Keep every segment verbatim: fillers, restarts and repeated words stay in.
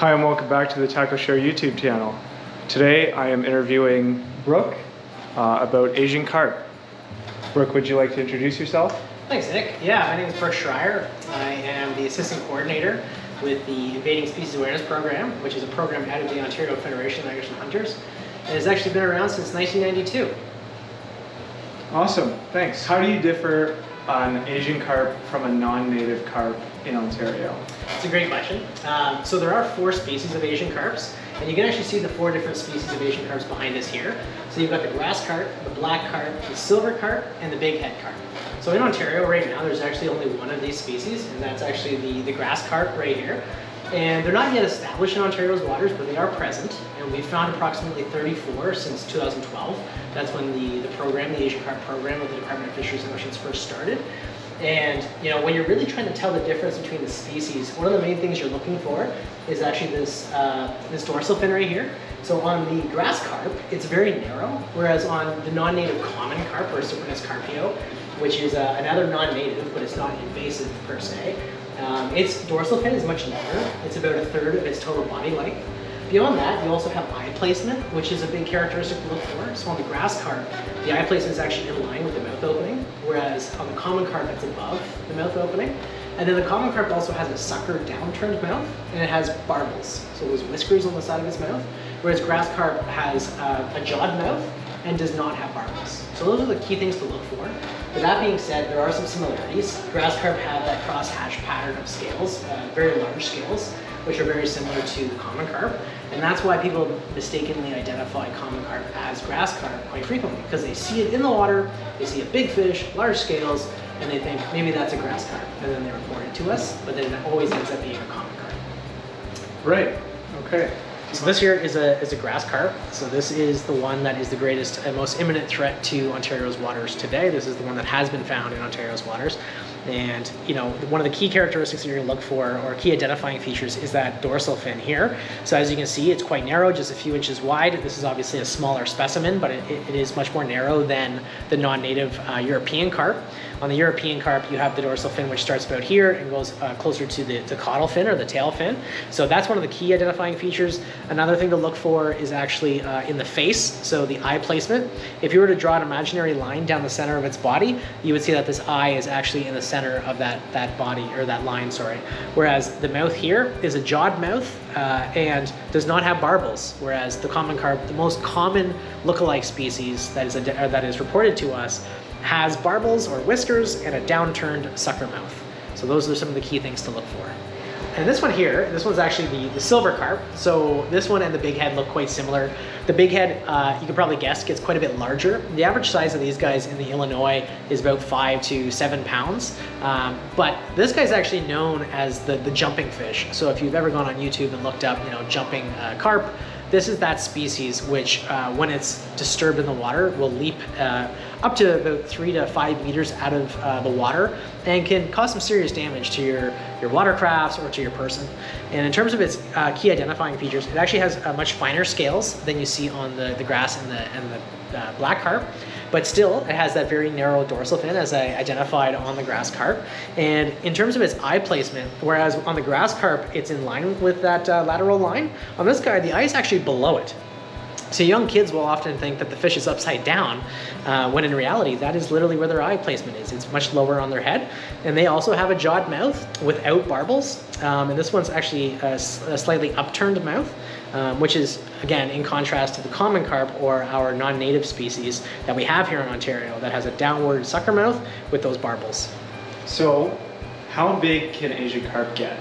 Hi and welcome back to the TackleShare YouTube channel. Today I am interviewing Brooke uh, about Asian carp. Brooke, would you like to introduce yourself? Thanks, Nick. Yeah, my name is Brooke Schreier. I am the assistant coordinator with the Invading Species Awareness Program, which is a program out of the Ontario Federation of Anglers and Hunters, and has actually been around since nineteen ninety-two. Awesome, thanks. How do you differ on Asian carp from a non-native carp in Ontario? It's a great question. Um, so there are four species of Asian carps, and you can actually see the four different species of Asian carps behind us here. So you've got the grass carp, the black carp, the silver carp, and the bighead carp. So in Ontario right now, there's actually only one of these species, and that's actually the, the grass carp right here. And they're not yet established in Ontario's waters, but they are present. And we've found approximately thirty-four since two thousand twelve. That's when the, the program, the Asian Carp program of the Department of Fisheries and Oceans first started. And you know, when you're really trying to tell the difference between the species, one of the main things you're looking for is actually this, uh, this dorsal fin right here. So on the grass carp, it's very narrow, whereas on the non-native common carp, or Cyprinus carpio, which is uh, another non-native, but it's not invasive per se, Um, its dorsal fin is much longer. It's about a third of its total body length. Beyond that, you also have eye placement, which is a big characteristic to look for. So on the grass carp, the eye placement is actually in line with the mouth opening, whereas on the common carp, it's above the mouth opening. And then the common carp also has a sucker downturned mouth, and it has barbels, so those whiskers on the side of its mouth, whereas grass carp has uh, a jawed mouth and does not have barbels. So those are the key things to look for. But that being said, there are some similarities. Grass carp have that cross-hatch pattern of scales, uh, very large scales, which are very similar to the common carp. And that's why people mistakenly identify common carp as grass carp quite frequently, because they see it in the water, they see a big fish, large scales, and they think maybe that's a grass carp. And then they report it to us, but then it always ends up being a common carp. Right, okay. So this here is a, is a grass carp. So this is the one that is the greatest and most imminent threat to Ontario's waters today. This is the one that has been found in Ontario's waters. And you know, one of the key characteristics that you're going to look for, or key identifying features, is that dorsal fin here. So as you can see, it's quite narrow, just a few inches wide. This is obviously a smaller specimen, but it, it is much more narrow than the non-native uh, European carp. On the European carp, you have the dorsal fin, which starts about here and goes uh, closer to the, the caudal fin or the tail fin. So that's one of the key identifying features. Another thing to look for is actually uh, in the face, so the eye placement. If you were to draw an imaginary line down the center of its body, you would see that this eye is actually in the center of that, that body, or that line, sorry. Whereas the mouth here is a jawed mouth uh, and does not have barbels, whereas the common carp, the most common lookalike species that is, a, that is reported to us, has barbels or whiskers and a downturned sucker mouth. So those are some of the key things to look for. And this one here, this one's actually the, the silver carp. So this one and the big head look quite similar. The big head, uh, you can probably guess, gets quite a bit larger. The average size of these guys in the Illinois is about five to seven pounds. Um, but this guy's actually known as the, the jumping fish. So if you've ever gone on YouTube and looked up, you know, jumping uh, carp, this is that species which, uh, when it's disturbed in the water, will leap uh, up to about three to five meters out of uh, the water and can cause some serious damage to your, your watercrafts or to your person. And in terms of its uh, key identifying features, it actually has uh, much finer scales than you see on the, the grass and the, and the uh, black carp. But still, it has that very narrow dorsal fin, as I identified on the grass carp. And in terms of its eye placement, whereas on the grass carp, it's in line with that uh, lateral line, on this guy, the eye is actually below it. So young kids will often think that the fish is upside down, uh, when in reality, that is literally where their eye placement is. It's much lower on their head. And they also have a jawed mouth without barbels. Um, and this one's actually a, a slightly upturned mouth, Um, which is, again, in contrast to the common carp, or our non-native species that we have here in Ontario, that has a downward sucker mouth with those barbels. So, how big can Asian carp get?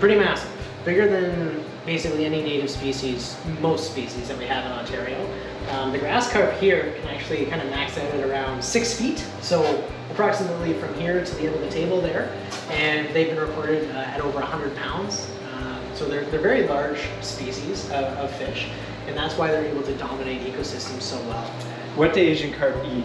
Pretty massive. Bigger than basically any native species, most species that we have in Ontario. Um, the grass carp here can actually kind of max out at around six feet. So, approximately from here to the end of the table there. And they've been reported uh, at over one hundred pounds. So they're, they're very large species of, of fish, and that's why they're able to dominate ecosystems so well. What do Asian carp eat?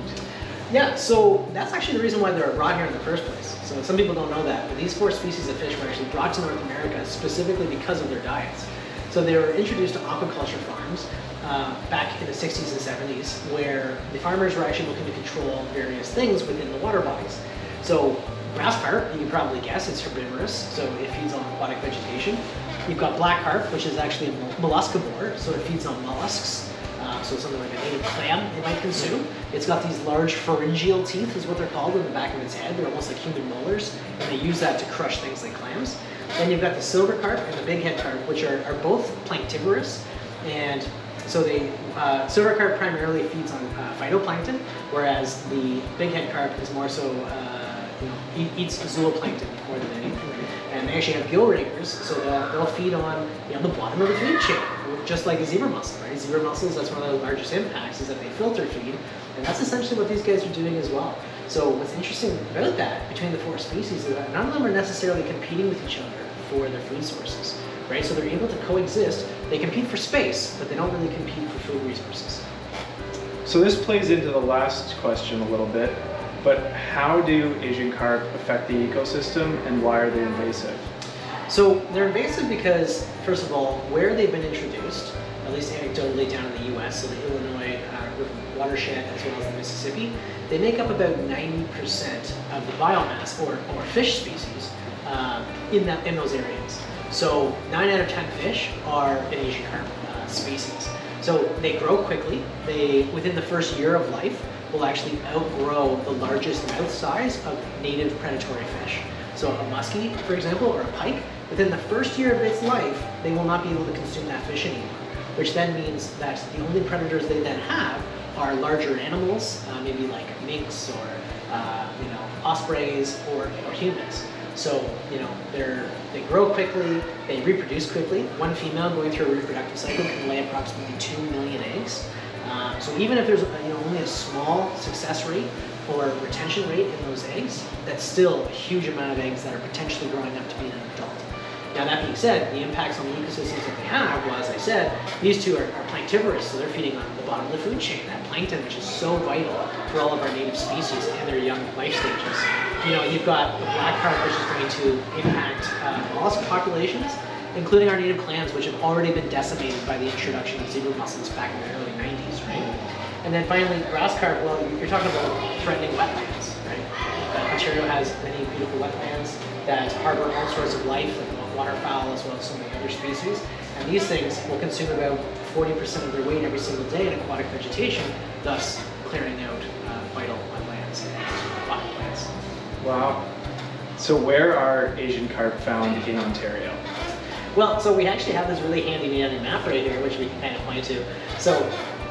Yeah, so that's actually the reason why they were brought here in the first place. So some people don't know that, but these four species of fish were actually brought to North America specifically because of their diets. So they were introduced to aquaculture farms uh, back in the sixties and seventies, where the farmers were actually looking to control various things within the water bodies. So grass carp, you can probably guess, it's herbivorous, so it feeds on aquatic vegetation. You've got black carp, which is actually a molluscivore, so it feeds on mollusks. Uh, so something like a native clam it might consume. It's got these large pharyngeal teeth, is what they're called, in the back of its head. They're almost like human molars, and they use that to crush things like clams. Then you've got the silver carp and the bighead carp, which are, are both planktivorous, and so they uh, silver carp primarily feeds on uh, phytoplankton, whereas the bighead carp is more so uh, you know, eats zooplankton more than anything. And they actually have gill ringers, so they'll, they'll feed on you know, the bottom of the feed chain, just like a zebra mussel, right? Zebra mussels, that's one of the largest impacts, is that they filter feed, and that's essentially what these guys are doing as well. So what's interesting about that, between the four species, is that none of them are necessarily competing with each other for their food sources, right? So they're able to coexist. They compete for space, but they don't really compete for food resources. So this plays into the last question a little bit, but how do Asian carp affect the ecosystem, and why are they invasive? So they're invasive because, first of all, where they've been introduced, at least anecdotally down in the U S, so the Illinois uh, watershed as well as the Mississippi, they make up about ninety percent of the biomass or, or fish species uh, in, that, in those areas. So nine out of ten fish are an Asian carp uh, species. So they grow quickly. They, within the first year of life, will actually outgrow the largest mouth size of native predatory fish. So a muskie, for example, or a pike, within the first year of its life, they will not be able to consume that fish anymore, which then means that the only predators they then have are larger animals, uh, maybe like minks or uh, you know, ospreys or, or humans. So you know, they're, they grow quickly, they reproduce quickly. One female going through a reproductive cycle can lay approximately two million eggs. Uh, so even if there's you know, only a small success rate or retention rate in those eggs, that's still a huge amount of eggs that are potentially growing up to be an adult. Now that being said, the impacts on the ecosystems that they have, well, as I said, these two are, are planktivorous, so they're feeding on the bottom of the food chain, that plankton, which is so vital for all of our native species and their young life stages. You know, you've got the black carp, which is going to impact uh, mollusk populations, including our native clams, which have already been decimated by the introduction of zebra mussels back in the early nineties, right? And then finally, grass carp, well, you're talking about threatening wetlands, right? Uh, Ontario has many beautiful wetlands that harbor all sorts of life, like waterfowl, as well as so many other species. And these things will consume about forty percent of their weight every single day in aquatic vegetation, thus clearing out uh, vital wetlands and aquatic plants. Wow. So where are Asian carp found in Ontario? Well, so we actually have this really handy dandy map right here, which we can kind of point to. So,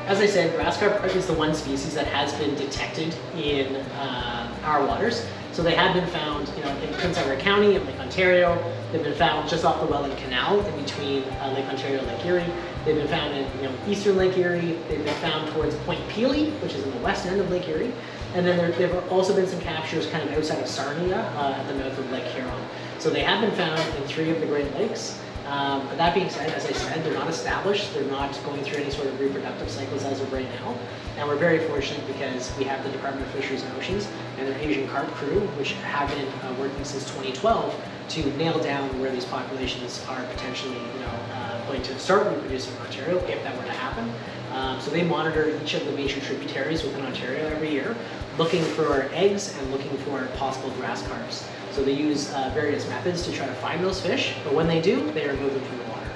as I said, grass carp is the one species that has been detected in uh, our waters. So they have been found, you know, in Prince Edward County, in Lake Ontario. They've been found just off the Welland Canal, in between uh, Lake Ontario and Lake Erie. They've been found in you know, eastern Lake Erie. They've been found towards Point Pelee, which is in the west end of Lake Erie. And then there have also been some captures kind of outside of Sarnia uh, at the mouth of Lake Huron. So they have been found in three of the Great Lakes. Um, but that being said, as I said, they're not established. They're not going through any sort of reproductive cycles as of right now. And we're very fortunate because we have the Department of Fisheries and Oceans and their Asian carp crew, which have been uh, working since twenty twelve to nail down where these populations are potentially you know, uh, going to start reproducing in Ontario, if that were to happen. Um, so they monitor each of the major tributaries within Ontario every year, looking for eggs and looking for possible grass carps. So they use uh, various methods to try to find those fish, but when they do, they remove them from the water.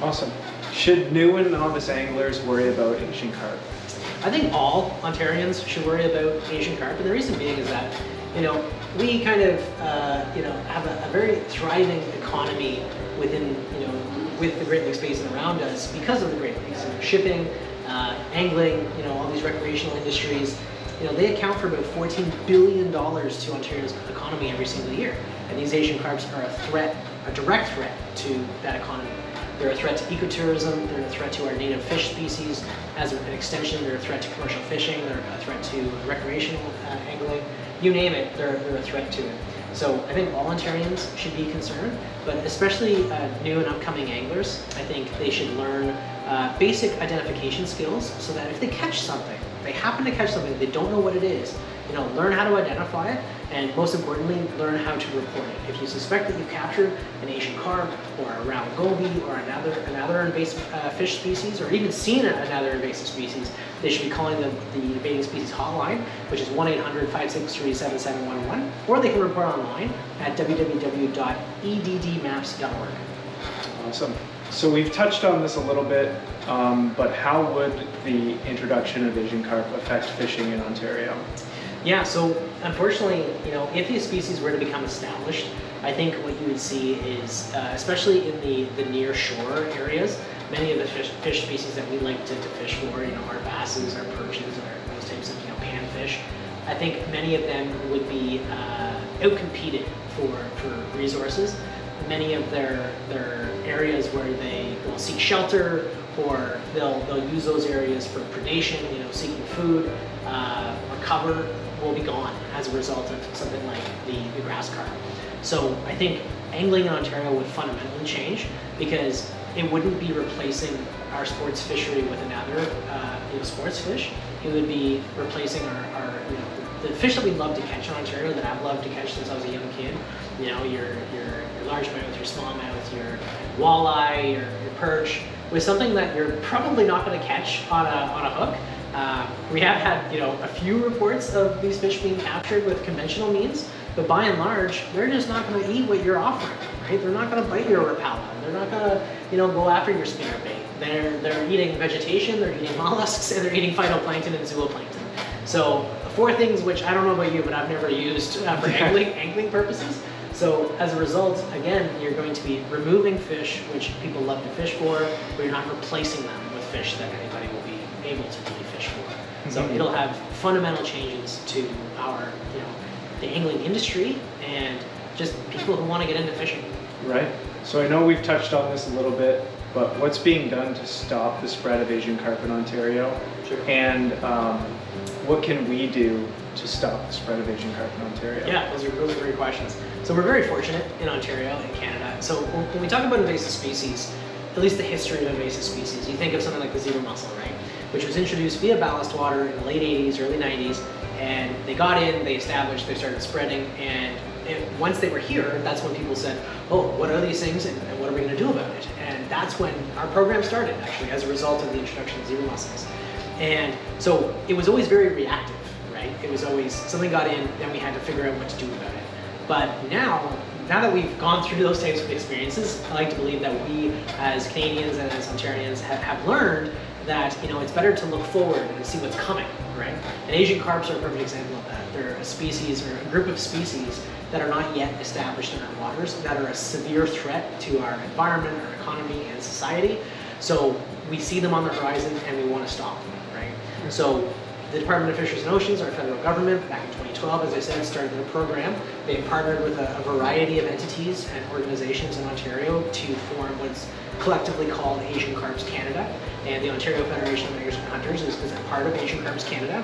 Awesome. Should new and novice anglers worry about Asian carp? I think all Ontarians should worry about Asian carp, and the reason being is that, you know, we kind of, uh, you know, have a, a very thriving economy within, you know, with the Great Lakes Basin around us because of the Great Lakes. So shipping, uh, angling, you know, all these recreational industries. You know, they account for about fourteen billion dollars to Ontario's economy every single year. And these Asian carps are a threat, a direct threat to that economy. They're a threat to ecotourism, they're a threat to our native fish species. As an extension, they're a threat to commercial fishing, they're a threat to recreational uh, angling. You name it, they're, they're a threat to it. So I think all Ontarians should be concerned, but especially uh, new and upcoming anglers, I think they should learn uh, basic identification skills so that if they catch something, they happen to catch something, they don't know what it is, you know, learn how to identify it, and most importantly, learn how to report it. If you suspect that you've captured an Asian carp, or a round goby, or another, another invasive uh, fish species, or even seen another invasive species, they should be calling the, the Invading Species Hotline, which is one eight hundred, five six three, seven seven one one, or they can report online at w w w dot E D D maps dot org. Awesome. So we've touched on this a little bit, um, but how would the introduction of Asian carp affect fishing in Ontario? Yeah, so unfortunately, you know, if these species were to become established, I think what you would see is, uh, especially in the, the near shore areas, many of the fish, fish species that we like to, to fish for, you know, our basses, our perches, our, those types of, you know, panfish, I think many of them would be uh, outcompeted for, for resources. Many of their, their areas where they will seek shelter, or they'll, they'll use those areas for predation, you know, seeking food, uh, or cover, will be gone as a result of something like the, the grass carp. So I think angling in Ontario would fundamentally change, because it wouldn't be replacing our sports fishery with another uh, you know, sports fish. It would be replacing our, our you know, the, the fish that we love to catch in Ontario, that I've loved to catch since I was a young kid. You know, your, your, your largemouth, your smallmouth, your walleye, your, your perch, with something that you're probably not going to catch on a, on a hook. Uh, we have had, you know, a few reports of these fish being captured with conventional means, but by and large, they're just not going to eat what you're offering, right? They're not going to bite your Rapala. They're not going to, you know, go after your spinner bait. They're, they're eating vegetation, they're eating mollusks, and they're eating phytoplankton and zooplankton. So four things which, I don't know about you, but I've never used uh, for angling, angling purposes. So as a result, again, you're going to be removing fish which people love to fish for, but you're not replacing them with fish that anybody will be able to really fish for. So mm-hmm. it'll have fundamental changes to our, you know, the angling industry and just people who want to get into fishing. Right. So I know we've touched on this a little bit, but what's being done to stop the spread of Asian carp in Ontario? Sure. And um, what can we do to stop the spread of Asian carp in Ontario? Yeah, those are really great questions. So we're very fortunate in Ontario and Canada. So when we talk about invasive species, at least the history of invasive species, you think of something like the zebra mussel, right? Which was introduced via ballast water in the late eighties, early nineties, and they got in, they established, they started spreading, and And once they were here, that's when people said, oh, what are these things and, and what are we going to do about it? And that's when our program started, actually, as a result of the introduction of zebra mussels. And so it was always very reactive, right? It was always something got in, then we had to figure out what to do about it. But now, now that we've gone through those types of experiences, I like to believe that we, as Canadians and as Ontarians, have, have learned that, you know, it's better to look forward and see what's coming, right? And Asian carps are a perfect example of that. They're a species or a group of species that are not yet established in our waters, that are a severe threat to our environment, our economy, and society. So we see them on the horizon and we want to stop them, right? So the Department of Fisheries and Oceans, our federal government, back in twenty twelve, as I said, started a program. They partnered with a, a variety of entities and organizations in Ontario to form what's collectively called Asian Carps Canada. And the Ontario Federation of Anglers and Hunters is, is a part of Asian Carps Canada.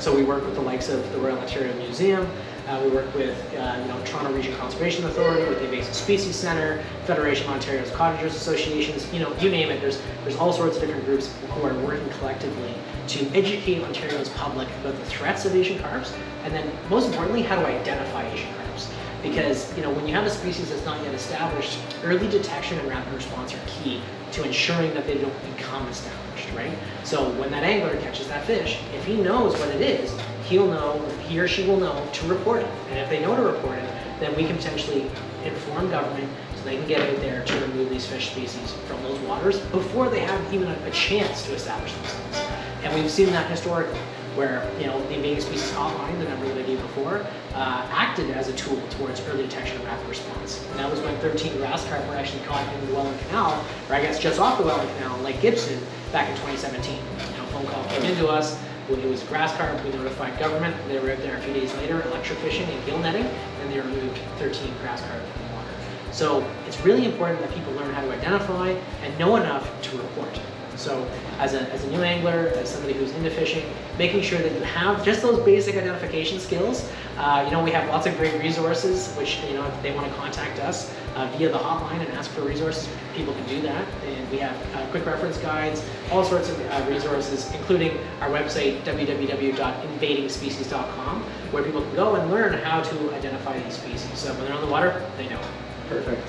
So we work with the likes of the Royal Ontario Museum. Uh, we work with uh, you know, Toronto Region Conservation Authority, with the Invasive Species Centre, Federation of Ontario's Cottagers Associations, you know, you name it. There's, there's all sorts of different groups who are working collectively to educate Ontario's public about the threats of Asian carps, and then most importantly, how to identify Asian carps. Because, you know, when you have a species that's not yet established, early detection and rapid response are key to ensuring that they don't become established, right? So when that angler catches that fish, if he knows what it is, he'll know, he or she will know to report it. And if they know to report it, then we can potentially inform government so they can get out there to remove these fish species from those waters before they have even a chance to establish themselves. And we've seen that historically, where, you know, the Invading Species Hotline, the number that I gave before, uh, acted as a tool towards early detection and rapid response. And that was when thirteen grass carp were actually caught in the Welland Canal, or I guess just off the Welland Canal, Lake Gibson, back in twenty seventeen. You know, a phone call came into us. It was grass carp. We notified government. They were out there a few days later, electrofishing and gill netting, and they removed thirteen grass carp from the water. So it's really important that people learn how to identify and know enough to report. So as a, as a new angler, as somebody who's into fishing, making sure that you have just those basic identification skills. Uh, you know, we have lots of great resources, which, you know, if they want to contact us uh, via the hotline and ask for resources, people can do that. And we have uh, quick reference guides, all sorts of uh, resources, including our website, w w w dot invading species dot com, where people can go and learn how to identify these species. So when they're on the water, they know. Perfect.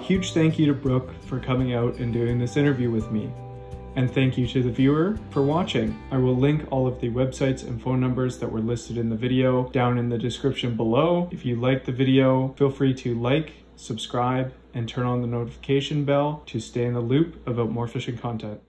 Huge thank you to Brooke for coming out and doing this interview with me. And thank you to the viewer for watching. I will link all of the websites and phone numbers that were listed in the video down in the description below. If you liked the video, feel free to like, subscribe, and turn on the notification bell to stay in the loop about more fishing content.